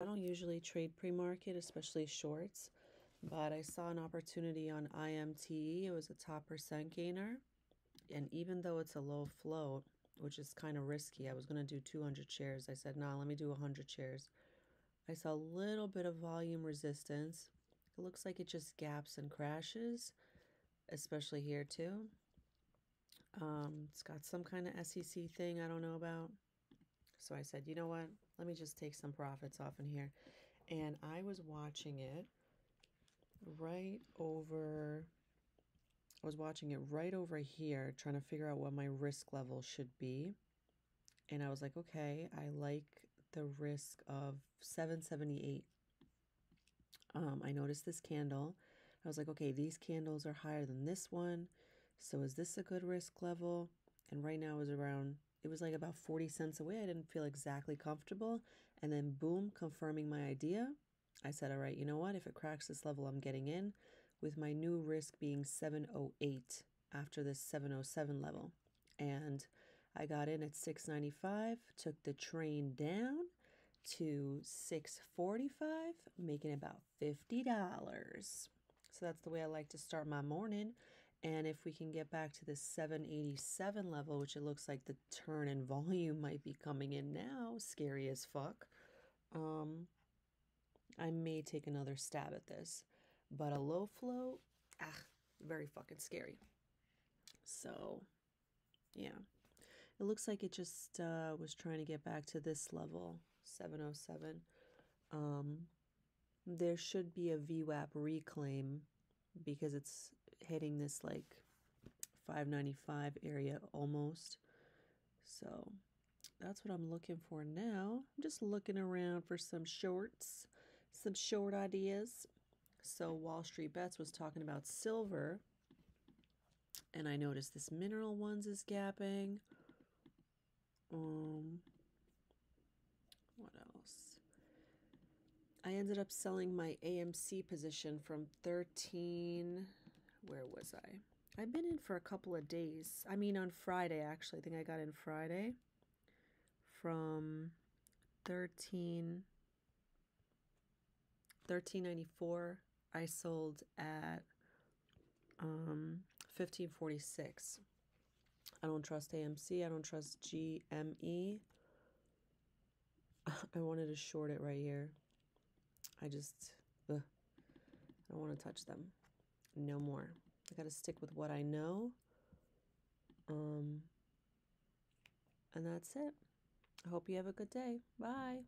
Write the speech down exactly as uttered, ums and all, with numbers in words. I don't usually trade pre-market, especially shorts, but I saw an opportunity on I M T. It was a top percent gainer. And even though it's a low float, which is kind of risky, I was going to do two hundred shares. I said, nah, let me do one hundred shares. I saw a little bit of volume resistance. It looks like it just gaps and crashes, especially here too. Um, it's got some kind of S E C thing I don't know about. So I said, you know what? Let me just take some profits off in here. And I was watching it right over, I was watching it right over here, trying to figure out what my risk level should be. And I was like, okay, I like the risk of seven seventy-eight. Um, I noticed this candle. I was like, okay, these candles are higher than this one. So is this a good risk level? And right now it was around, it was like about forty cents away. I didn't feel exactly comfortable. And then boom, confirming my idea. I said, all right, you know what? If it cracks this level, I'm getting in, with my new risk being seven oh eight after this seven oh seven level. And I got in at six ninety-five, took the train down to six forty-five, making about fifty dollars. So that's the way I like to start my morning. And if we can get back to the seven eighty-seven level, which it looks like the turn in volume might be coming in now, scary as fuck, um, I may take another stab at this. But a low flow, ah, very fucking scary. So, yeah. It looks like it just uh, was trying to get back to this level, seven oh seven. Um, there should be a V WAP reclaim because it's hitting this like five ninety-five area almost. So that's what I'm looking for now. I'm just looking around for some shorts, some short ideas. So Wall Street Bets was talking about silver, and I noticed this mineral ones is gapping. Um, what else? I ended up selling my A M C position from thirteen. Where was I? I've been in for a couple of days. I mean, on Friday, actually. I think I got in Friday from thirteen. thirteen ninety-four. I sold at um, fifteen forty-six. I don't trust A M C. I don't trust G M E. I wanted to short it right here. I just, ugh, I don't want to touch them. No more. I got to stick with what I know. Um, and that's it. I hope you have a good day. Bye.